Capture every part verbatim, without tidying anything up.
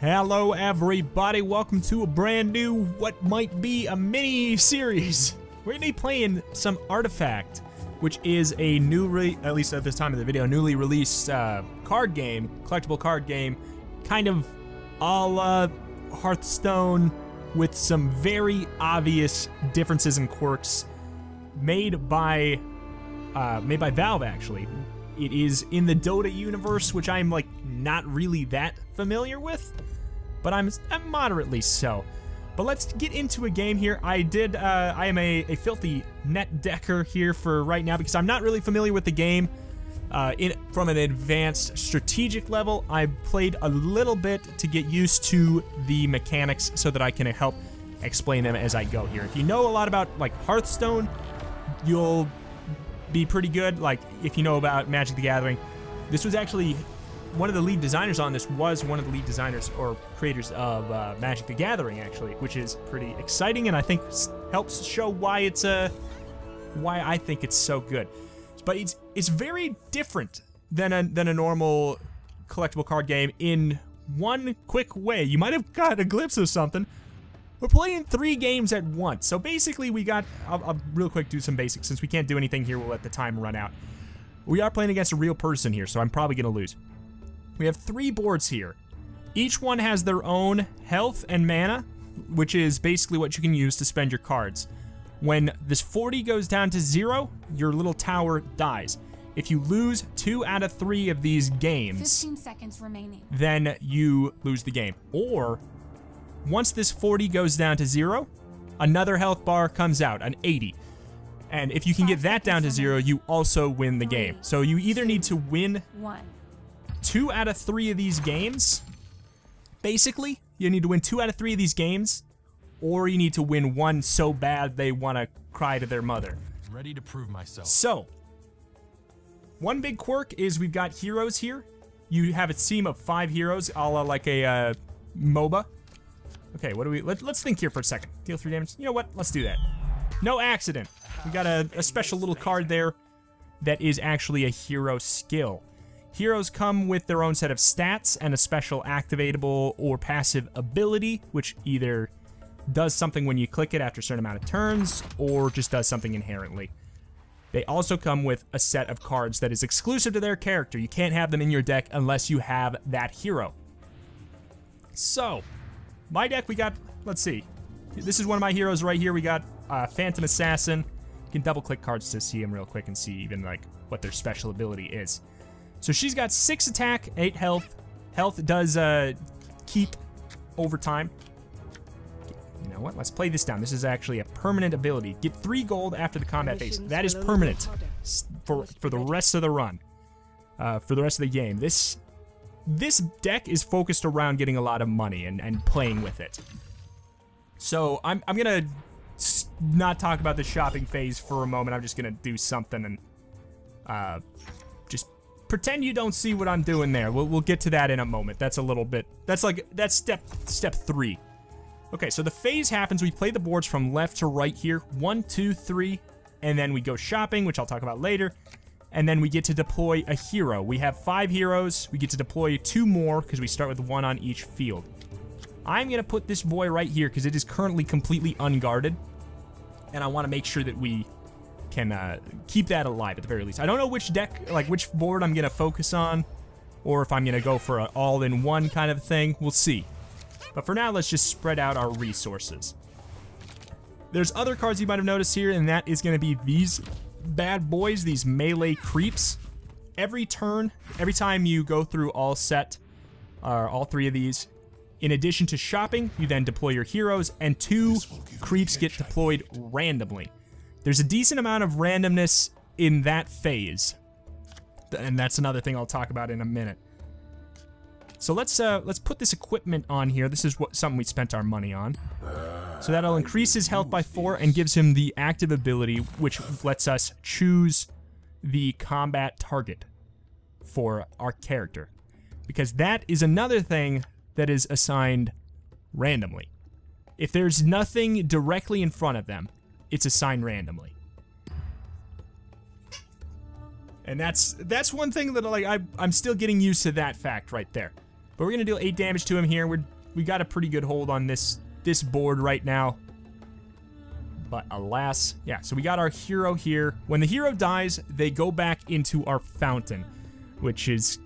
Hello everybody, welcome to a brand new, what might be a mini series. We're gonna be playing some Artifact, which is a new, re at least at this time of the video, newly released uh, card game, collectible card game, kind of a la Hearthstone with some very obvious differences and quirks made by, uh, made by Valve actually. It is in the Dota universe, which I'm like not really that familiar with, but I'm, I'm moderately so. But let's get into a game here. I did, uh, I am a, a filthy net decker here for right now because I'm not really familiar with the game uh, in, from an advanced strategic level. I played a little bit to get used to the mechanics so that I can help explain them as I go here. If you know a lot about like Hearthstone, you'll be pretty good. Like if you know about Magic: The Gathering, this was actually one of the lead designers on this was one of the lead designers or creators of uh, Magic: The Gathering actually, which is pretty exciting and I think helps show why it's a uh, why I think it's so good. But it's it's very different than a, than a normal collectible card game in one quick way. You might have got a glimpse of something. We're playing three games at once. So basically we got, I'll, I'll real quick do some basics. Since we can't do anything here, we'll let the time run out. We are playing against a real person here, so I'm probably gonna lose. We have three boards here. Each one has their own health and mana, which is basically what you can use to spend your cards. When this forty goes down to zero, your little tower dies. If you lose two out of three of these games, fifteen seconds remaining, then you lose the game. Or once this forty goes down to zero, another health bar comes out, an eighty. And if you can get that down to zero, you also win the game. So you either need to win two out of three of these games. Basically, you need to win two out of three of these games, or you need to win one so bad they want to cry to their mother. Ready to prove myself. So, one big quirk is we've got heroes here. You have a team of five heroes, a la like a uh, MOBA. Okay, what do we, let, let's think here for a second. Deal three damage. You know what? Let's do that. No accident. We got a, a special little card there that is actually a hero skill. Heroes come with their own set of stats and a special activatable or passive ability, which either does something when you click it after a certain amount of turns or just does something inherently. They also come with a set of cards that is exclusive to their character. You can't have them in your deck unless you have that hero. So, my deck, we got, let's see. This is one of my heroes right here. We got uh, Phantom Assassin. You can double click cards to see him real quick and see even like what their special ability is. So she's got six attack, eight health. Health does uh, keep over time. You know what, let's play this down. This is actually a permanent ability. Get three gold after the combat phase. That is permanent for, for the rest of the run, uh, for the rest of the game. This This deck is focused around getting a lot of money and, and playing with it. So I'm, I'm gonna not talk about the shopping phase for a moment. I'm just gonna do something and uh, just pretend you don't see what I'm doing there. We'll, we'll get to that in a moment. That's a little bit, that's like, that's step, step three. Okay, so the phase happens. We play the boards from left to right here. One, two, three, and then we go shopping, which I'll talk about later. And then we get to deploy a hero. We have five heroes. We get to deploy two more because we start with one on each field. I'm going to put this boy right here because it is currently completely unguarded. And I want to make sure that we can uh, keep that alive at the very least. I don't know which deck, like which board I'm going to focus on or if I'm going to go for an all-in-one kind of thing. We'll see. But for now, let's just spread out our resources. There's other cards you might have noticed here, and that is going to be these bad boys, these melee creeps. Every turn, every time you go through all set, uh, all three of these, in addition to shopping, you then deploy your heroes, and two creeps get deployed randomly. There's a decent amount of randomness in that phase, and that's another thing I'll talk about in a minute. So let's uh, let's put this equipment on here. This is what something we spent our money on. So that'll increase his health by four and gives him the active ability, which lets us choose the combat target for our character. Because that is another thing that is assigned randomly. If there's nothing directly in front of them, it's assigned randomly. And that's that's one thing that like I, I'm still getting used to that fact right there. But we're going to deal eight damage to him here. We're, we got a pretty good hold on this, this board right now. But alas, yeah, so we got our hero here. When the hero dies, they go back into our fountain, which is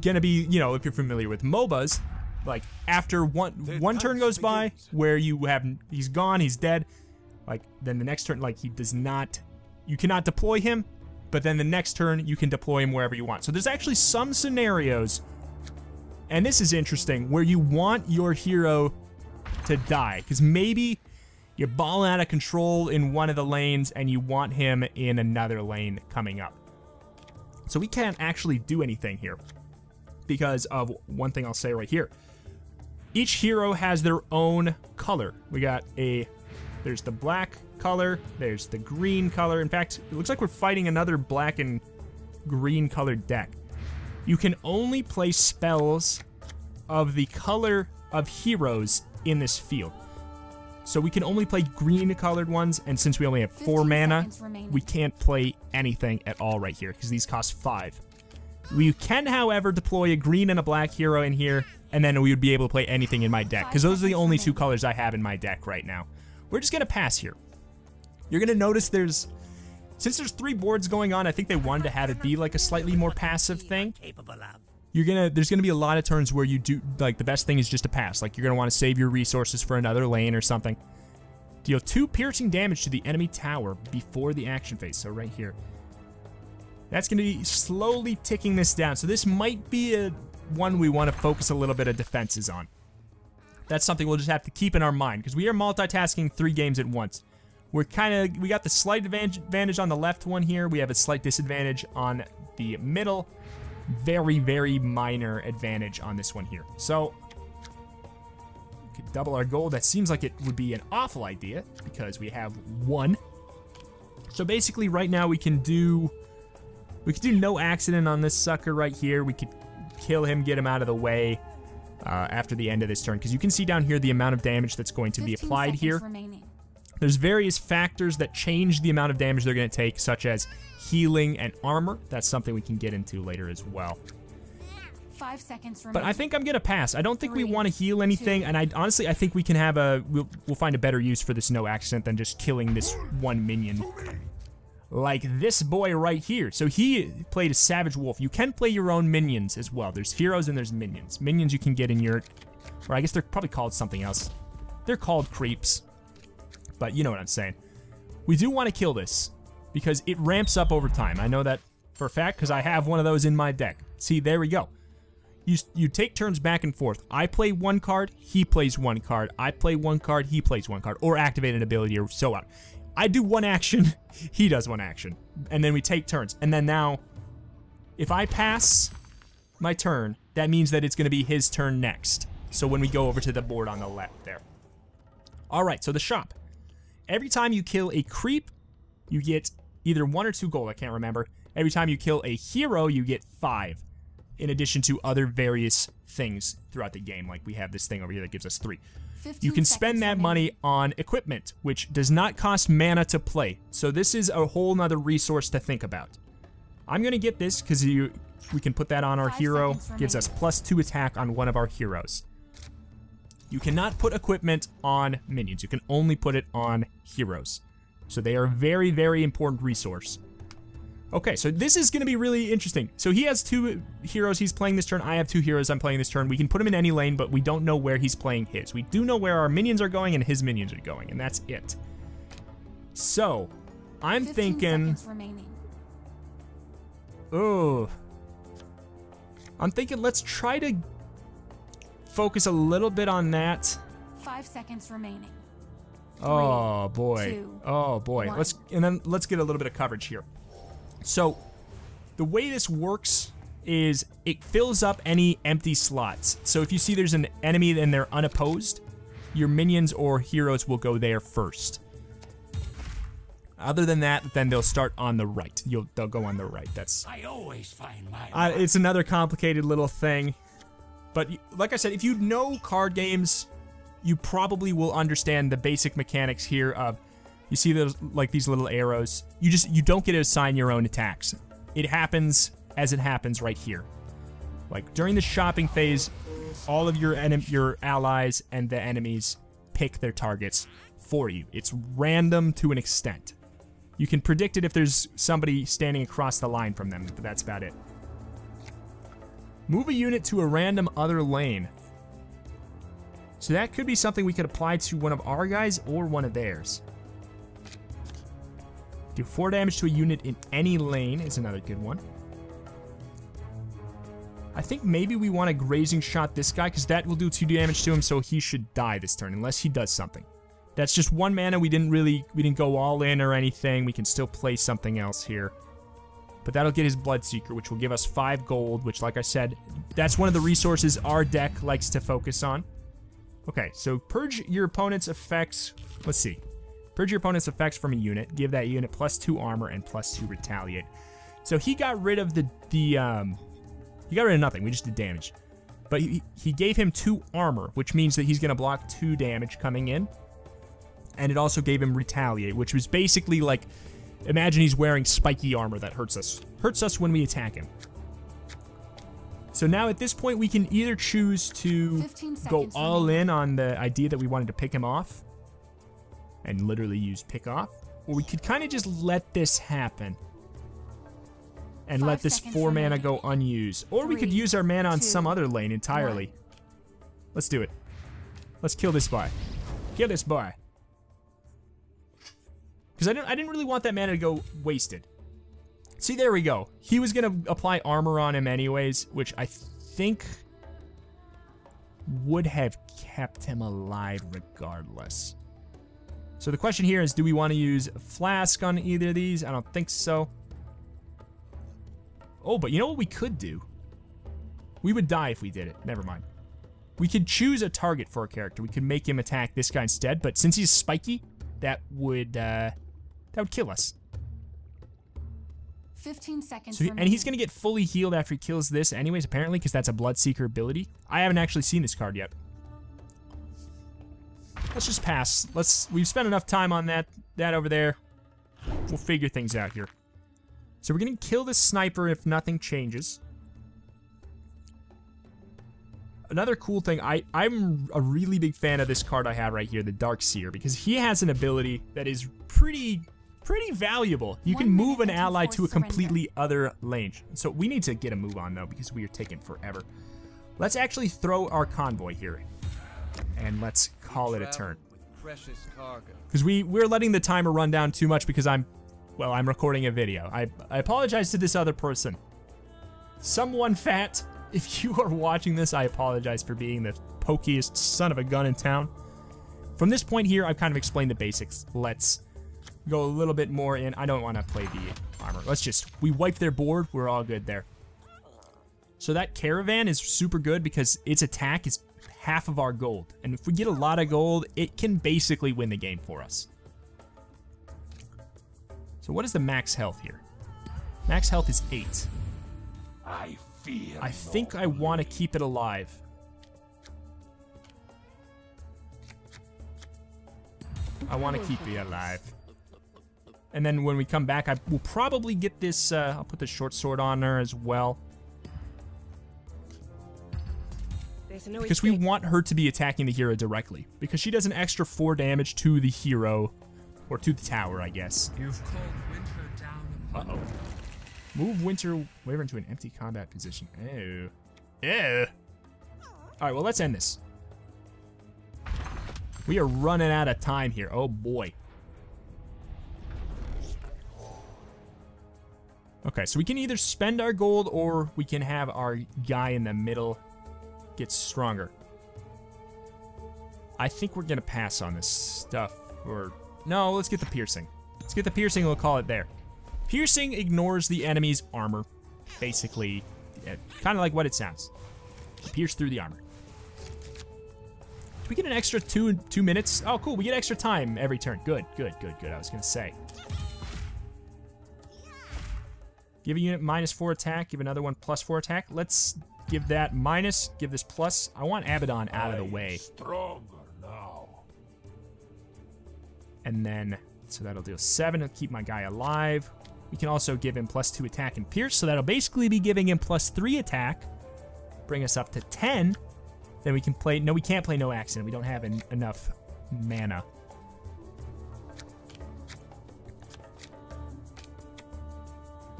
going to be, you know, if you're familiar with M O B As, like after one one turn goes by where you have, he's gone, he's dead, like then the next turn, like he does not, you cannot deploy him, but then the next turn you can deploy him wherever you want. So there's actually some scenarios, and this is interesting, where you want your hero to die, because maybe you're balling out of control in one of the lanes and you want him in another lane coming up. So we can't actually do anything here because of one thing I'll say right here. Each hero has their own color. We got a, there's the black color, there's the green color. In fact, it looks like we're fighting another black and green colored deck. You can only play spells of the color of heroes in this field. So we can only play green colored ones, and since we only have four mana, we can't play anything at all right here, because these cost five. We can, however, deploy a green and a black hero in here, and then we would be able to play anything in my deck, because those are the only two colors I have in my deck right now. We're just going to pass here. You're going to notice there's, since there's three boards going on, I think they wanted to have it be like a slightly more passive thing. You're gonna, there's gonna be a lot of turns where you do, like the best thing is just to pass. Like you're gonna wanna save your resources for another lane or something. Deal two piercing damage to the enemy tower before the action phase, so right here. That's gonna be slowly ticking this down. So this might be a one we wanna focus a little bit of defenses on. That's something we'll just have to keep in our mind, because we are multitasking three games at once. We're kinda, we got the slight advantage on the left one here. We have a slight disadvantage on the middle. Very, very minor advantage on this one here. So, we could double our gold. That seems like it would be an awful idea because we have one. So basically right now we can do, we could do no accident on this sucker right here. We could kill him, get him out of the way uh, after the end of this turn. Because you can see down here the amount of damage that's going to be applied here. Remaining. There's various factors that change the amount of damage they're going to take, such as healing and armor. That's something we can get into later as well. Five seconds remaining. But I think I'm going to pass. I don't think Three, we want to heal anything, two. and I honestly, I think we can have a, we'll, we'll find a better use for this no accident than just killing this one minion. Like this boy right here. So he played a Savage Wolf. You can play your own minions as well. There's heroes and there's minions. Minions you can get in your, or I guess they're probably called something else. They're called creeps. But you know what I'm saying. We do want to kill this because it ramps up over time. I know that for a fact because I have one of those in my deck. See, there we go. You, you take turns back and forth. I play one card, he plays one card. I play one card, he plays one card. Or activate an ability or so on. I do one action, he does one action. And then we take turns. And then now, if I pass my turn, that means that it's going to be his turn next. So when we go over to the board on the left there. All right, so the shop. Every time you kill a creep, you get either one or two gold, I can't remember. Every time you kill a hero, you get five, in addition to other various things throughout the game. Like we have this thing over here that gives us three. You can spend that money on equipment, which does not cost mana to play. So this is a whole nother resource to think about. I'm gonna get this because you, we can put that on our hero. Gives us plus two attack on one of our heroes. You cannot put equipment on minions. You can only put it on heroes. So they are a very, very important resource. Okay, so this is going to be really interesting. So he has two heroes he's playing this turn. I have two heroes I'm playing this turn. We can put him in any lane, but we don't know where he's playing his. We do know where our minions are going and his minions are going, and that's it. So, I'm thinking... Oh. I'm thinking let's try to... focus a little bit on that. Five seconds remaining. Three, oh boy. Two, oh boy. One. Let's and then let's get a little bit of coverage here. So the way this works is it fills up any empty slots. So if you see there's an enemy and they're unopposed, your minions or heroes will go there first. Other than that, then they'll start on the right. You'll they'll go on the right. That's I always find my uh, it's another complicated little thing. But like I said, if you know card games, you probably will understand the basic mechanics here of, you see those, like these little arrows, you just, you don't get to assign your own attacks. It happens as it happens right here. Like during the shopping phase, all of your en- your allies and the enemies pick their targets for you. It's random to an extent. You can predict it if there's somebody standing across the line from them, but that's about it. Move a unit to a random other lane. So that could be something we could apply to one of our guys or one of theirs. Do four damage to a unit in any lane is another good one. I think maybe we want a grazing shot this guy, because that will do two damage to him, so he should die this turn, unless he does something. That's just one mana. We didn't really, we didn't go all in or anything. We can still play something else here. But that'll get his Bloodseeker, which will give us five gold, which, like I said, that's one of the resources our deck likes to focus on. Okay, so purge your opponent's effects. Let's see. Purge your opponent's effects from a unit. Give that unit plus two armor and plus two retaliate. So he got rid of the, the um, he got rid of nothing. We just did damage. But he, he gave him two armor, which means that he's going to block two damage coming in. And it also gave him retaliate, which was basically like, imagine he's wearing spiky armor that hurts us. Hurts us when we attack him. So now at this point, we can either choose to go all in on the idea that we wanted to pick him off, and literally use pick off, or we could kind of just let this happen and Five let this four mana go unused. Or Three, we could use our mana on two, some other lane entirely. One. Let's do it. Let's kill this boy. Kill this boy. Because I didn't, I didn't really want that mana to go wasted. See, there we go. He was going to apply armor on him anyways, which I think would have kept him alive regardless. So the question here is, do we want to use a flask on either of these? I don't think so. Oh, but you know what we could do? We would die if we did it. Never mind. We could choose a target for a character. We could make him attack this guy instead, but since he's spiky, that would uh, that would kill us. fifteen seconds. So he, and he's going to get fully healed after he kills this anyways, apparently, because that's a Bloodseeker ability. I haven't actually seen this card yet. Let's just pass. Let's. We've spent enough time on that. That over there. We'll figure things out here. So we're gonna kill this sniper if nothing changes. Another cool thing. I I'm a really big fan of this card I have right here, the Dark Seer, because he has an ability that is pretty pretty valuable. You can move an ally to a completely other lane. So we need to get a move on though, because we are taking forever. Let's actually throw our convoy here. And let's call it a turn. Because we, we're letting the timer run down too much because I'm, well, I'm recording a video. I, I apologize to this other person. Someone fat, if you are watching this, I apologize for being the pokiest son of a gun in town. From this point here, I've kind of explained the basics. Let's go a little bit more in. I don't want to play the armor. Let's just, we wipe their board. We're all good there. So that caravan is super good because its attack is half of our gold, and if we get a lot of gold, it can basically win the game for us. So what is the max health here? Max health is eight. I feel I think lonely. I want to keep it alive. I want to keep it alive. And then when we come back, I will probably get this, uh, I'll put the short sword on her as well. Because we want her to be attacking the hero directly, because she does an extra four damage to the hero, or to the tower, I guess. Uh-oh. Move Winter Wyvern to an empty combat position. Ew. Ew. Alright, well, let's end this. We are running out of time here. Oh, boy. Okay, so we can either spend our gold, or we can have our guy in the middle gets stronger. I think we're gonna pass on this stuff, or no, let's get the piercing. Let's get the piercing, we'll call it there. Piercing ignores the enemy's armor, basically, uh, kind of like what it sounds. Pierce through the armor. Do we get an extra two, two minutes? Oh, cool, we get extra time every turn. Good, good, good, good, I was gonna say. Give a unit minus four attack, give another one plus four attack. Let's give that minus, give this plus. I want Abaddon out of the way. Stronger now. And then, so that'll deal seven, it'll keep my guy alive. We can also give him plus two attack and pierce, so that'll basically be giving him plus three attack bring us up to ten. Then we can play, no, we can't play No Accident. We don't have en enough mana.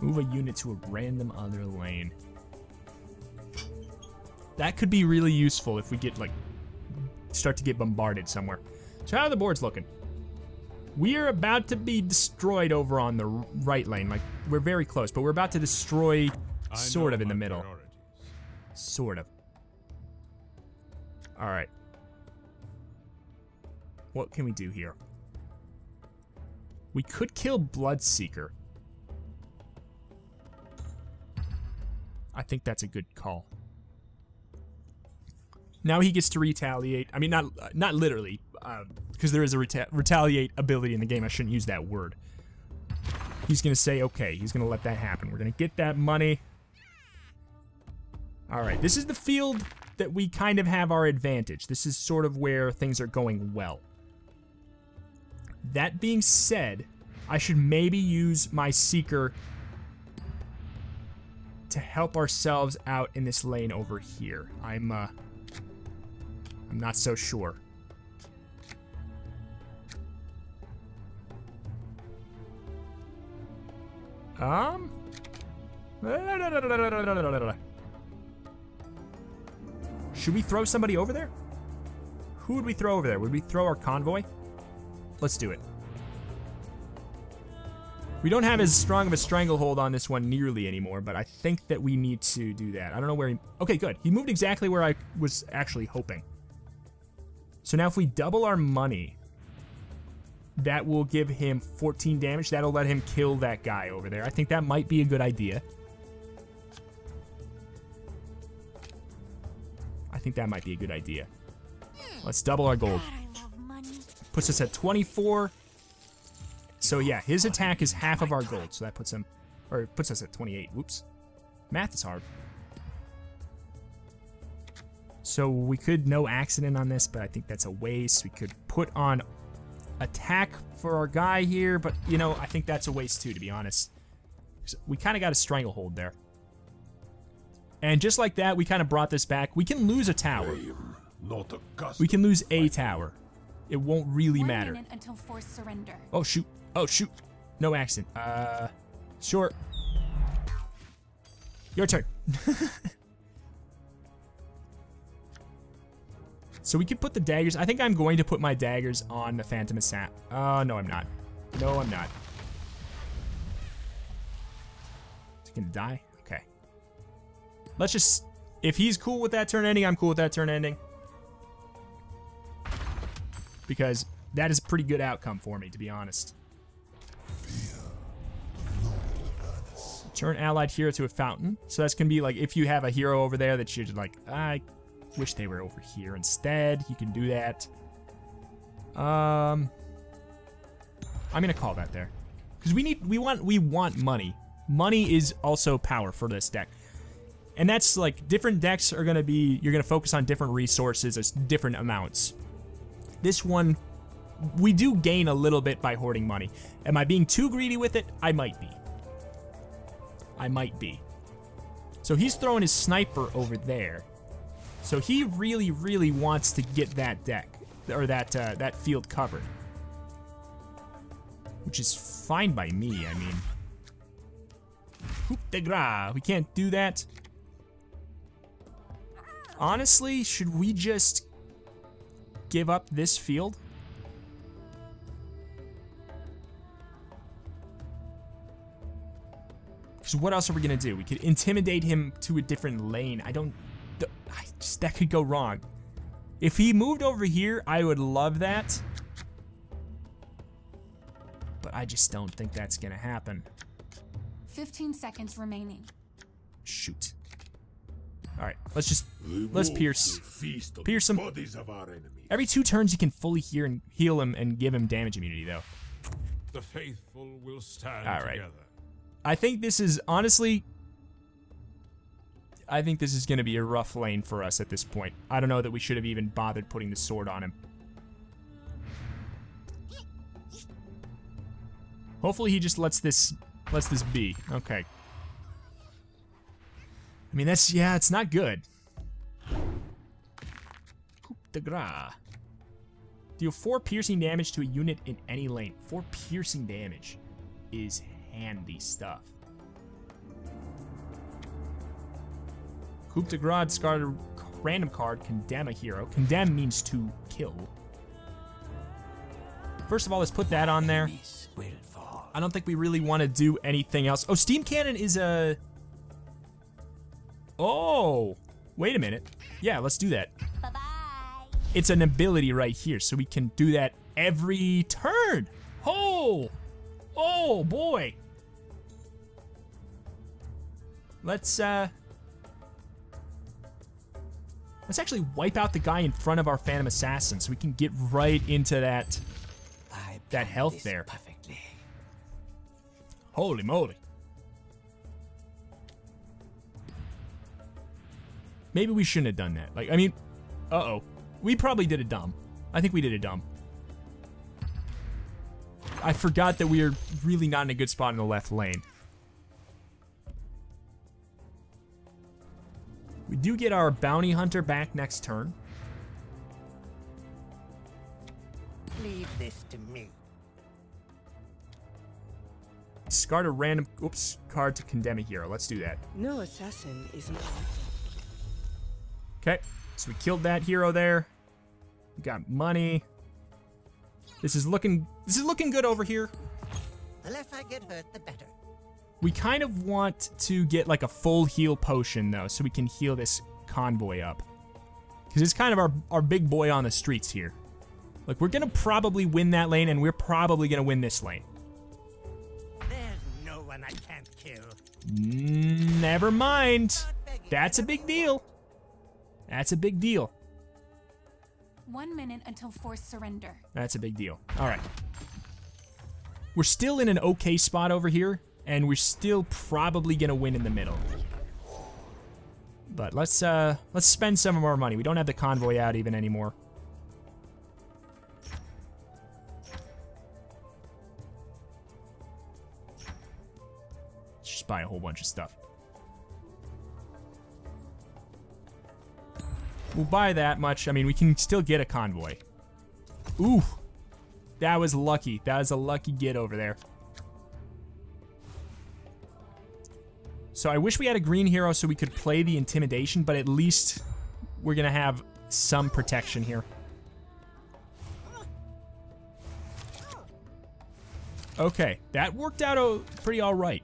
Move a unit to a random other lane. That could be really useful if we get, like, start to get bombarded somewhere. So how are the boards looking? We are about to be destroyed over on the right lane. Like, we're very close, but we're about to destroy sort of in the middle. Sort of. All right. What can we do here? We could kill Bloodseeker. I think that's a good call. Now he gets to retaliate. I mean, not not literally, because uh, there is a reta retaliate ability in the game. I shouldn't use that word. He's going to say, okay, he's going to let that happen. We're going to get that money. All right, this is the field that we kind of have our advantage. This is sort of where things are going well. That being said, I should maybe use my Seeker to help ourselves out in this lane over here. I'm, uh... I'm not so sure. Um. Should we throw somebody over there? Who would we throw over there? Would we throw our convoy? Let's do it. We don't have as strong of a stranglehold on this one nearly anymore, but I think that we need to do that. I don't know where he... Okay, good. He moved exactly where I was actually hoping. So now if we double our money, that will give him fourteen damage. That'll let him kill that guy over there. I think that might be a good idea. I think that might be a good idea. Let's double our gold. Puts us at twenty-four. So yeah, his attack is half of our gold. So that puts him, or puts us at twenty-eight. Whoops. Math is hard. So we could No Accident on this, but I think that's a waste. We could put on attack for our guy here, but, you know, I think that's a waste too, to be honest. We kind of got a stranglehold there. And just like that, we kind of brought this back. We can lose a tower. We can lose a tower. It won't really matter. Until forced surrender. Oh, shoot. Oh, shoot. No Accident. Uh, sure. Your turn. So we could put the daggers. I think I'm going to put my daggers on the Phantom Assassin. Uh, no, I'm not. No, I'm not. Is he gonna die? Okay. Let's just... If he's cool with that turn ending, I'm cool with that turn ending. Because that is a pretty good outcome for me, to be honest. Turn allied hero to a fountain. So that's going to be like, if you have a hero over there that you're just like, I... wish they were over here instead. You can do that. Um, I'm gonna call that there because we need, we want, we want money. Money is also power for this deck, and that's like different decks are gonna be. You're gonna focus on different resources as different amounts. This one, we do gain a little bit by hoarding money. Am I being too greedy with it? I might be. I might be. So he's throwing his sniper over there. So he really, really wants to get that deck, or that uh, that field covered. Which is fine by me, I mean. Coup de grace, we can't do that. Honestly, should we just give up this field? Because what else are we gonna do? We could intimidate him to a different lane, I don't... I just, that could go wrong. If he moved over here, I would love that. But I just don't think that's gonna happen. fifteen seconds remaining. Shoot. All right, let's just, let's pierce. Pierce him. Every two turns, you can fully heal and heal him and give him damage immunity, though. The faithful will stand together. All right. I think this is, honestly... I think this is going to be a rough lane for us at this point. I don't know that we should have even bothered putting the sword on him. Hopefully he just lets this lets this be. Okay. I mean, that's, yeah, it's not good. de gras. Deal four piercing damage to a unit in any lane. Four piercing damage is handy stuff. Coup de Grace, discard a random card, condemn a hero. Condemn means to kill. First of all, let's put that on there. I don't think we really want to do anything else. Oh, Steam Cannon is a... Oh, wait a minute. Yeah, let's do that. Bye-bye. It's an ability right here, so we can do that every turn. Oh, oh boy. Let's, uh... let's actually wipe out the guy in front of our Phantom Assassin so we can get right into that I that health there. Perfectly. Holy moly. Maybe we shouldn't have done that. Like, I mean, uh-oh. We probably did a dumb. I think we did a dumb. I forgot that we are really not in a good spot in the left lane. We do get our Bounty Hunter back next turn. Leave this to me. Discard a random oops card to condemn a hero. Let's do that. No assassin isn't. Okay, so we killed that hero there. We got money. This is looking this is looking good over here. The less I get hurt, the better. We kind of want to get like a full heal potion though, so we can heal this convoy up. Because it's kind of our, our big boy on the streets here. Look, we're gonna probably win that lane, and we're probably gonna win this lane. There's no one I can't kill. Never mind. That's a big deal. That's a big deal. One minute until forced surrender. That's a big deal. All right. We're still in an okay spot over here. And we're still probably gonna win in the middle. But let's uh, let's spend some of our money. We don't have the convoy out even anymore. Let's just buy a whole bunch of stuff. We'll buy that much. I mean, we can still get a convoy. Ooh, that was lucky. That was a lucky get over there. So I wish we had a green hero so we could play the intimidation, but at least we're gonna have some protection here. Okay, that worked out pretty all right.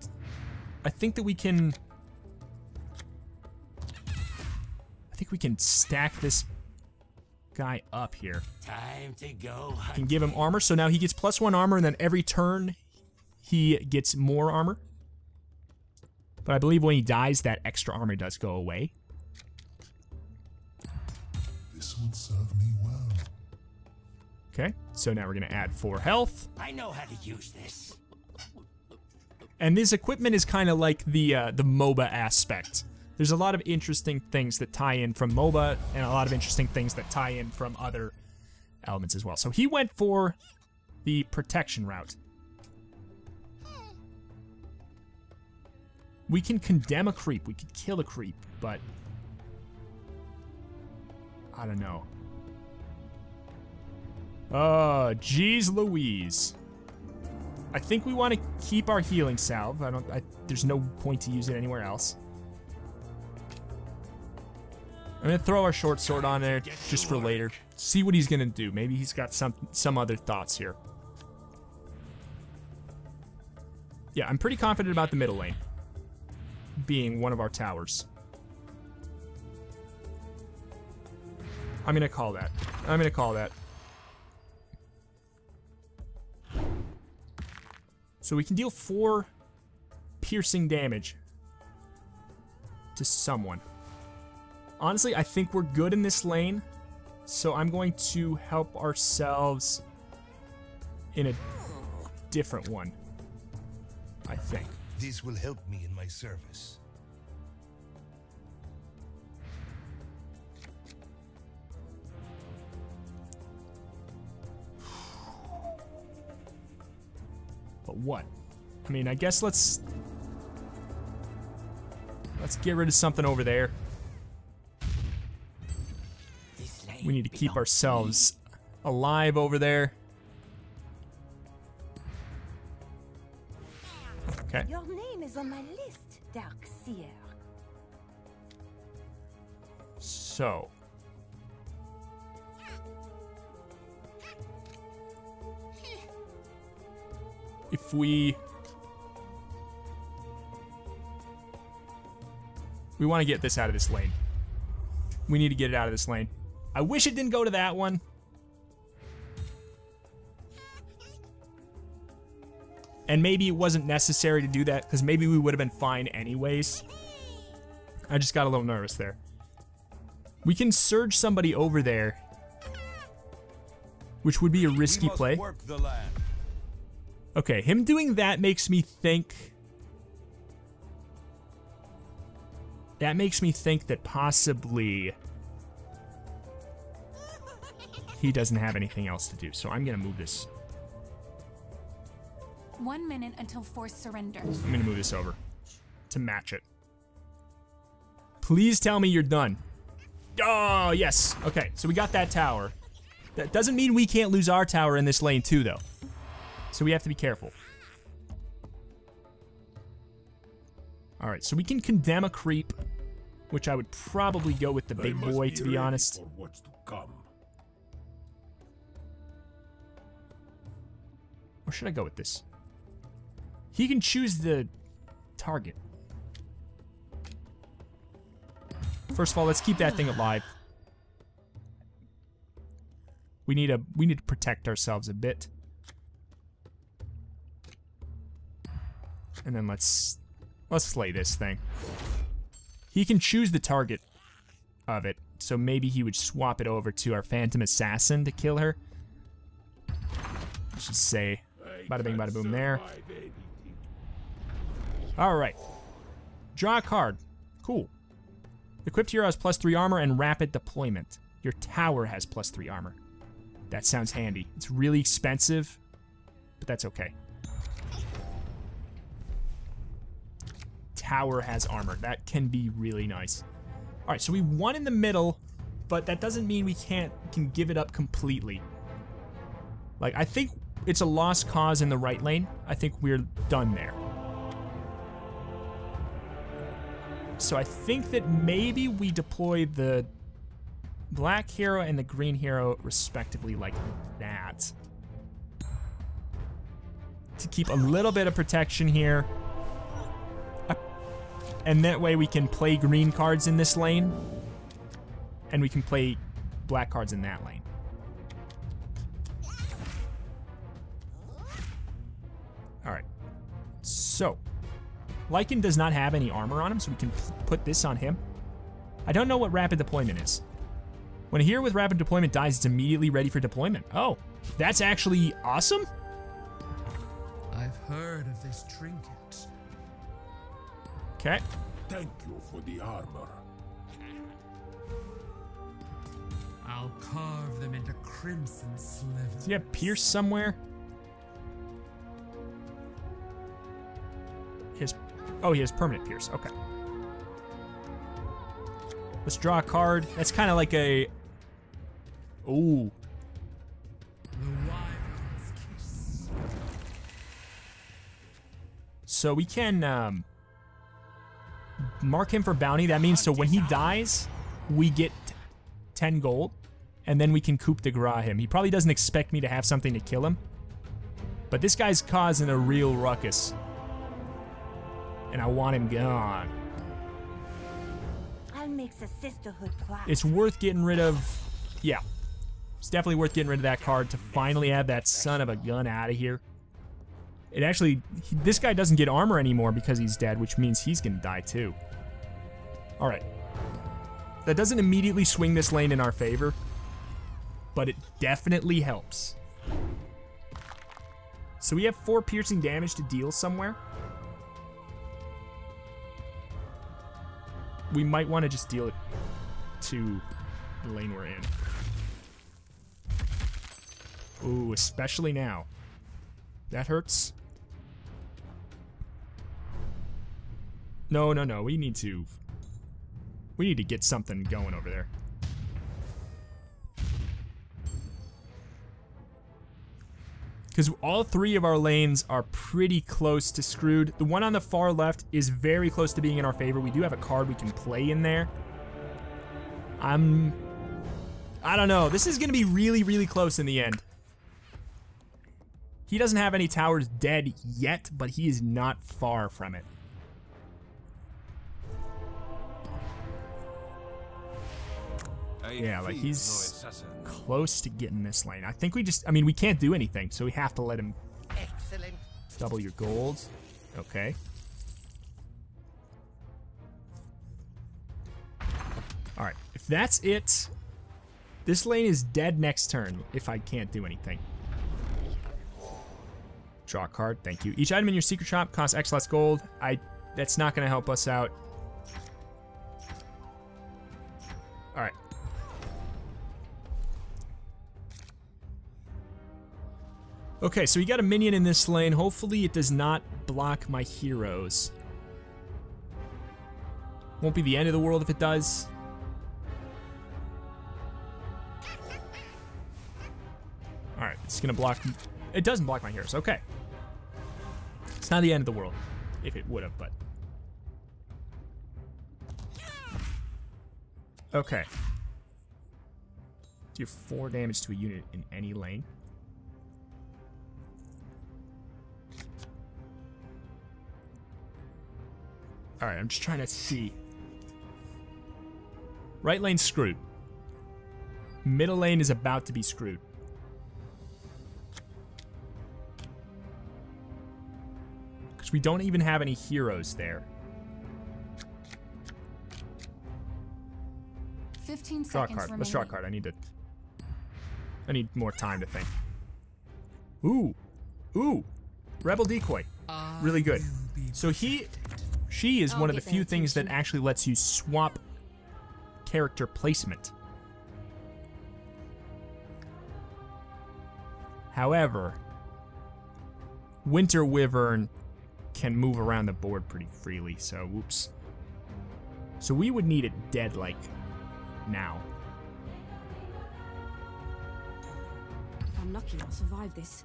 I think that we can... I think we can stack this guy up here. Time to go. We can give him armor, so now he gets plus one armor, and then every turn he gets more armor. But I believe when he dies, that extra armor does go away. This would serve me well. Okay, so now we're gonna add four health. I know how to use this. And this equipment is kind of like the uh, the MOBA aspect. There's a lot of interesting things that tie in from MOBA, and a lot of interesting things that tie in from other elements as well. So he went for the protection route. We can condemn a creep, we could kill a creep, but I don't know. Oh, geez Louise. I think we want to keep our healing salve. I don't I, there's no point to use it anywhere else. I'm gonna throw our short sword on there just for later. See what he's gonna do. Maybe he's got some some other thoughts here. Yeah, I'm pretty confident about the middle lane being one of our towers. I'm gonna call that. I'm gonna call that. So we can deal four piercing damage to someone. Honestly, I think we're good in this lane, so I'm going to help ourselves in a different one, I think. This will help me in my service. But what? I mean, I guess let's... Let's get rid of something over there. This We need to keep ourselves alive over there. Okay. Your name is on my list, Dark Seer. So. If we... We want to get this out of this lane. We need to get it out of this lane. I wish it didn't go to that one. And maybe it wasn't necessary to do that, because maybe we would have been fine anyways. I just got a little nervous there. We can surge somebody over there, which would be a risky play. Okay, him doing that makes me think... That makes me think that possibly he doesn't have anything else to do, so I'm going to move this. One minute until forced surrender. I'm going to move this over to match it. Please tell me you're done. Oh, yes. Okay, so we got that tower. That doesn't mean we can't lose our tower in this lane too, though. So we have to be careful. All right, so we can condemn a creep, which I would probably go with the big boy, to be honest. What's to come. Or should I go with this? He can choose the target. First of all, let's keep that thing alive. We need a we need to protect ourselves a bit. And then let's let's slay this thing. He can choose the target of it, so maybe he would swap it over to our Phantom Assassin to kill her. I should say, bada bing, bada boom there. All right, draw a card, cool. Equipped hero has plus three armor and rapid deployment. Your tower has plus three armor. That sounds handy. It's really expensive, but that's okay. Tower has armor. That can be really nice. All right, so we won in the middle, but that doesn't mean we can't can give it up completely. Like, I think it's a lost cause in the right lane. I think we're done there. So I think that maybe we deploy the black hero and the green hero respectively like that, to keep a little bit of protection here. And that way we can play green cards in this lane, and we can play black cards in that lane. All right, so Lycan does not have any armor on him, so we can put this on him. I don't know what rapid deployment is. When a hero with rapid deployment dies, it's immediately ready for deployment. Oh, that's actually awesome. I've heard of this trinket. Okay. Thank you for the armor. I'll carve them into crimson slivers. Does he have Pierce somewhere? His, oh, he has permanent Pierce. Okay. Let's draw a card. That's kind of like a. Ooh. So we can um. mark him for bounty. That means so when he dies, we get ten gold, and then we can coup de grace him. He probably doesn't expect me to have something to kill him, but this guy's causing a real ruckus, and I want him gone. It's worth getting rid of. Yeah, it's definitely worth getting rid of that card to finally have that son of a gun out of here. It actually, he, this guy doesn't get armor anymore because he's dead, which means he's gonna die too. All right, that doesn't immediately swing this lane in our favor, but it definitely helps. So we have four piercing damage to deal somewhere. We might want to just deal it to the lane we're in. Ooh, especially now. That hurts. No, no, no, we need to... We need to get something going over there. because all three of our lanes are pretty close to screwed. The one on the far left is very close to being in our favor. We do have a card we can play in there. I'm... I don't know. This is going to be really, really close in the end. He doesn't have any towers dead yet, but he is not far from it. Yeah, like he's close to getting this lane. I think we just, I mean, we can't do anything, so we have to let him. Excellent. Double your gold. Okay. All right, if that's it, this lane is dead next turn if I can't do anything. Draw a card, thank you. Each item in your secret shop costs X less gold. I, that's not gonna help us out. All right. Okay, so we got a minion in this lane. Hopefully it does not block my heroes. Won't be the end of the world if it does. All right, it's gonna block, it doesn't block my heroes, okay. It's not the end of the world, if it would've, but. Okay. Do four damage to a unit in any lane. All right, I'm just trying to see. Right lane's screwed. Middle lane is about to be screwed. Because we don't even have any heroes there. fifteen seconds. Draw a card. Remaining. Let's draw a card. I need to. I need more time to think. Ooh, ooh, Rebel Decoy. Really good. So he. She is one of the few things that actually lets you swap character placement. However, Winter Wyvern can move around the board pretty freely, so whoops. So we would need it dead, like, now. If I'm lucky, I'll survive this.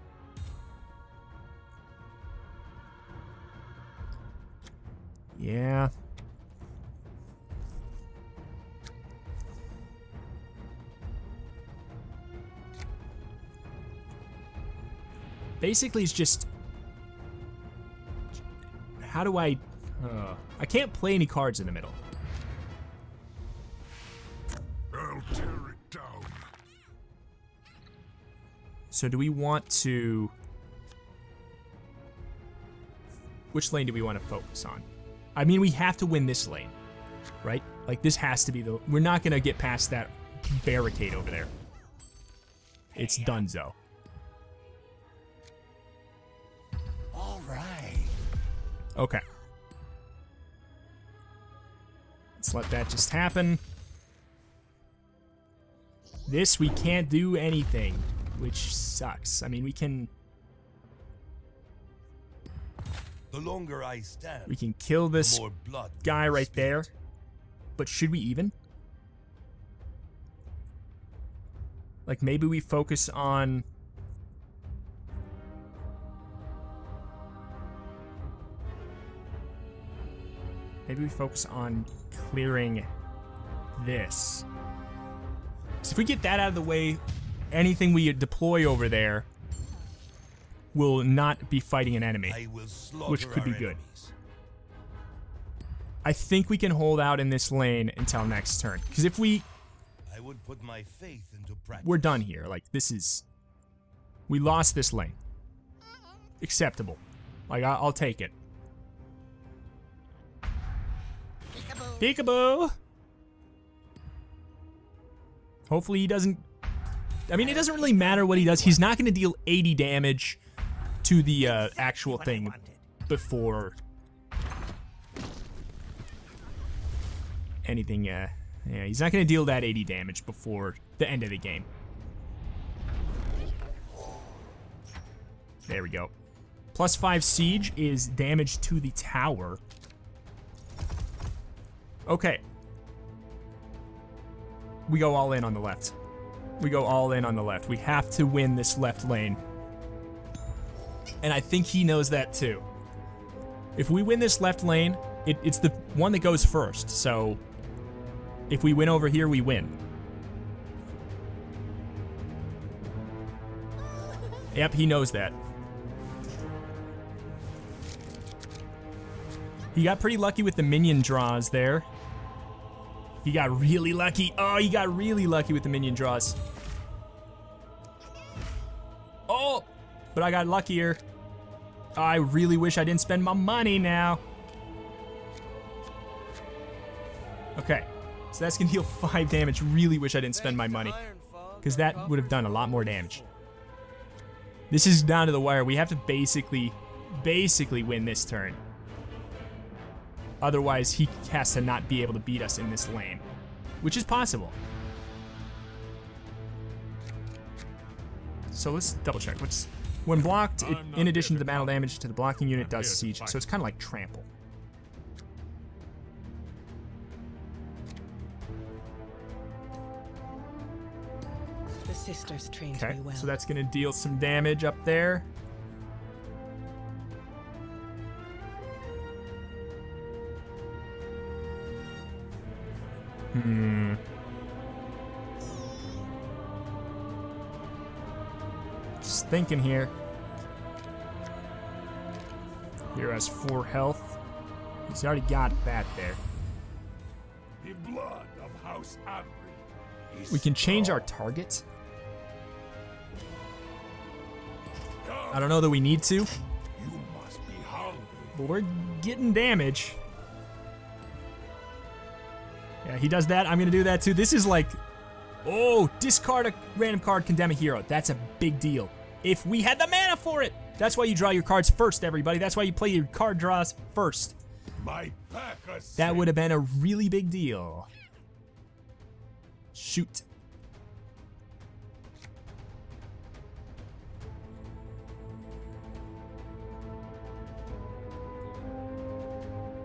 Yeah. Basically, it's just... How do I... Uh, I can't play any cards in the middle. I'll tear it down. So do we want to... Which lane do we want to focus on? I mean, we have to win this lane, right? Like, this has to be the... We're not going to get past that barricade over there. It's donezo. All right. Okay. Let's let that just happen. This, we can't do anything, which sucks. I mean, we can... The longer I stand, we can kill this guy right there. But should we even? Like, maybe we focus on... Maybe we focus on clearing this. So if we get that out of the way, anything we deploy over there will not be fighting an enemy, which could be good. Enemies. I think we can hold out in this lane until next turn, because if we, I would put my faith into practice. We're done here. Like, this is, we lost this lane. Acceptable. Like, I, I'll take it. Peekaboo. Peekaboo. Hopefully he doesn't. I mean, it doesn't really matter what he does. He's not going to deal eighty damage to the uh, actual thing before anything. Uh, yeah, he's not going to deal that eighty damage before the end of the game. There we go. Plus five siege is damage to the tower. Okay. We go all in on the left. We go all in on the left. We have to win this left lane. and I think he knows that too. If we win this left lane, it, it's the one that goes first, so if we win over here, we win. Yep, he knows that. He got pretty lucky with the minion draws there. He got really lucky. Oh, he got really lucky with the minion draws. Oh, but I got luckier. I really wish I didn't spend my money now. Okay, so that's gonna heal five damage. Really wish I didn't spend my money, because that would have done a lot more damage. This is down to the wire. We have to basically, basically win this turn. Otherwise, he has to not be able to beat us in this lane, which is possible. So let's double check. What's, when blocked, it, in addition to the battle damage to the blocking unit, does siege. So it's kind of like trample. The sisters trained me well. So that's gonna deal some damage up there. Hmm. Just thinking here. Here has four health. He's already got that there. The blood of House Avery is we can change strong. Our target. I don't know that we need to. You must be hungry. But we're getting damage. Yeah, he does that. I'm gonna do that too. This is like, oh, discard a random card, condemn a hero. That's a big deal. If we had the mana for it. That's why you draw your cards first, everybody. That's why you play your card draws first. My pack is that would have been a really big deal. Shoot.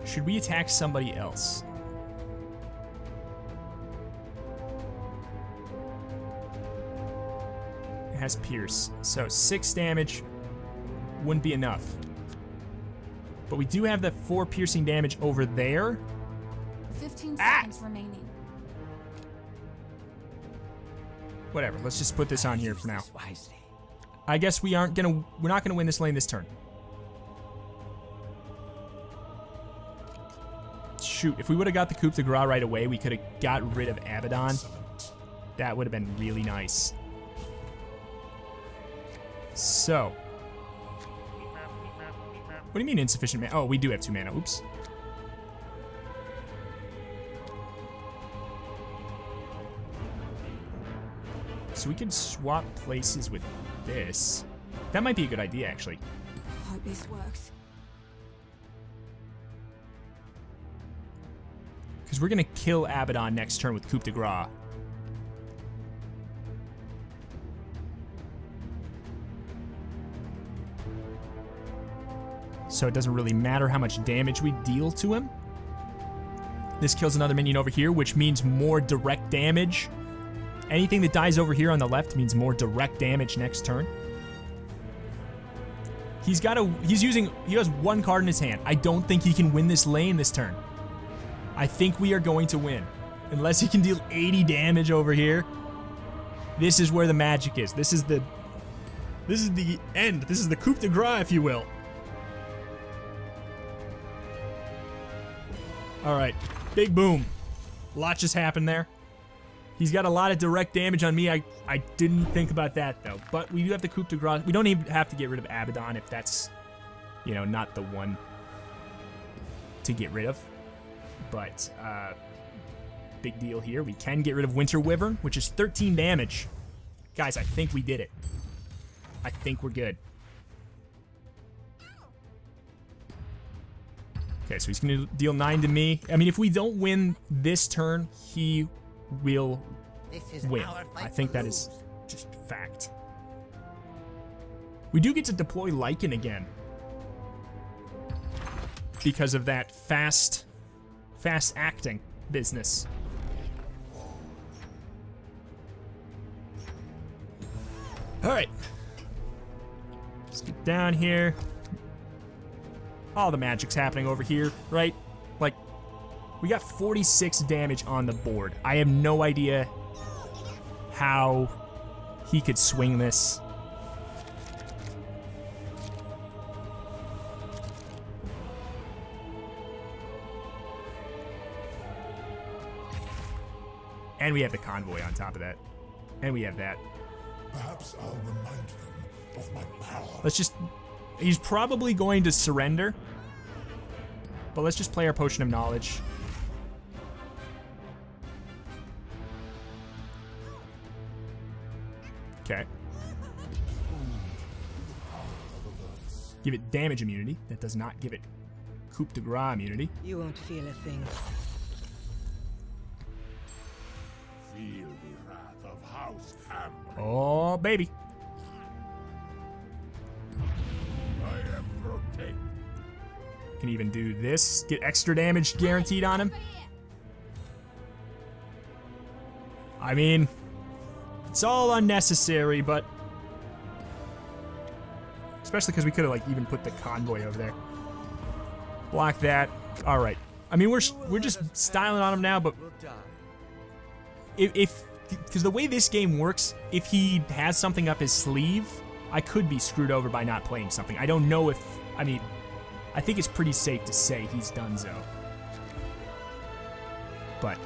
Should we attack somebody else? Has pierce, so six damage wouldn't be enough, but we do have the four piercing damage over there. fifteen ah! seconds remaining. Whatever, let's just put this on here for now. I guess we aren't gonna we're not gonna win this lane this turn. Shoot, if we would have got the coup de grace right away, we could have got rid of Abaddon. That would have been really nice. So, what do you mean insufficient mana? Oh, we do have two mana, oops. So we can swap places with this. That might be a good idea, actually. I hope this works. Because we're gonna kill Abaddon next turn with coup de grace. So it doesn't really matter how much damage we deal to him. This kills another minion over here, which means more direct damage. Anything that dies over here on the left means more direct damage next turn. He's got a, he's using, he has one card in his hand. I don't think he can win this lane this turn. I think we are going to win. Unless he can deal eighty damage over here. This is where the magic is. This is the, this is the end. This is the coup de grace, if you will. All right, big boom. A lot just happened there. He's got a lot of direct damage on me. I, I didn't think about that, though. But we do have to coup de grace. We don't even have to get rid of Abaddon if that's, you know, not the one to get rid of. But uh, big deal here. We can get rid of Winter Wyvern, which is thirteen damage. Guys, I think we did it. I think we're good. Okay, so he's gonna deal nine to me. I mean, if we don't win this turn, he will win. I think that is just fact. We do get to deploy Lycan again because of that fast, fast acting business. All right. Let's get down here. All the magic's happening over here, right? Like, we got forty-six damage on the board. I have no idea how he could swing this. And we have the convoy on top of that. And we have that. Perhaps I'll remind them of my power. Let's just... He's probably going to surrender. But let's just play our Potion of Knowledge. Okay. Give it damage immunity. That does not give it coup de grace immunity. You won't feel a thing. Feel the wrath of House Hammer. Oh, baby. I am protected. Can even do this. Get extra damage guaranteed on him. I mean, it's all unnecessary, but especially because we could have like even put the convoy over there. Block that. All right. I mean, we're we're just styling on him now, but if because the way this game works, if he has something up his sleeve, I could be screwed over by not playing something. I don't know if, I mean, I think it's pretty safe to say he's donezo. But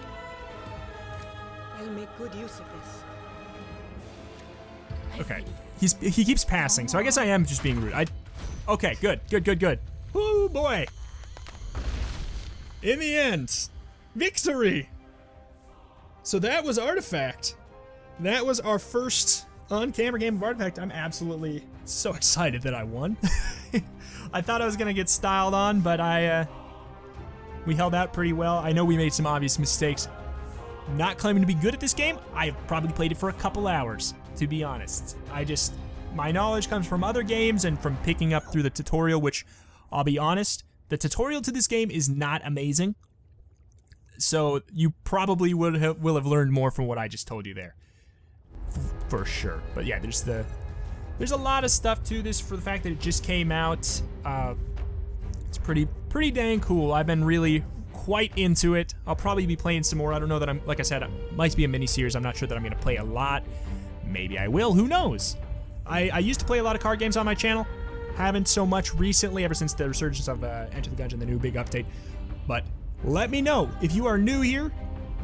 I'll make good use of this. Okay, he's he keeps passing, so I guess I am just being rude. I okay, good, good, good, good. Whoo boy! In the end, victory. So that was Artifact. That was our first on-camera game of Artifact. I'm absolutely so excited that I won. I thought I was gonna get styled on, but I uh, we held out pretty well. I know we made some obvious mistakes. Not claiming to be good at this game, I've probably played it for a couple hours, to be honest. I just, my knowledge comes from other games and from picking up through the tutorial, which I'll be honest, the tutorial to this game is not amazing. So you probably would have, will have learned more from what I just told you there, for sure. But yeah, there's the there's a lot of stuff to this for the fact that it just came out. Uh, it's pretty pretty dang cool. I've been really quite into it. I'll probably be playing some more. I don't know that I'm like I said, it might be a mini series. I'm not sure that I'm gonna play a lot. Maybe I will. Who knows? I, I used to play a lot of card games on my channel. Haven't so much recently, ever since the resurgence of uh, Enter the Gungeon, the new big update. But let me know if you are new here.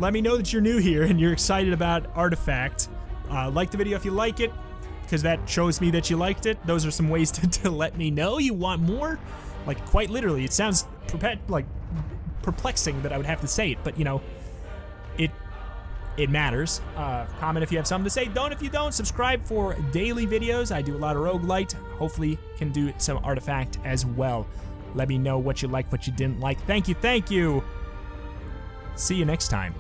Let me know that you're new here and you're excited about Artifact. Uh, like the video if you like it, because that shows me that you liked it. Those are some ways to, to let me know you want more. Like, quite literally, it sounds perpe like perplexing that I would have to say it, but you know, it it matters. Uh, comment if you have something to say. Don't if you don't. Subscribe for daily videos. I do a lot of roguelite. Hopefully can do some Artifact as well. Let me know what you liked, what you didn't like. Thank you, thank you. See you next time.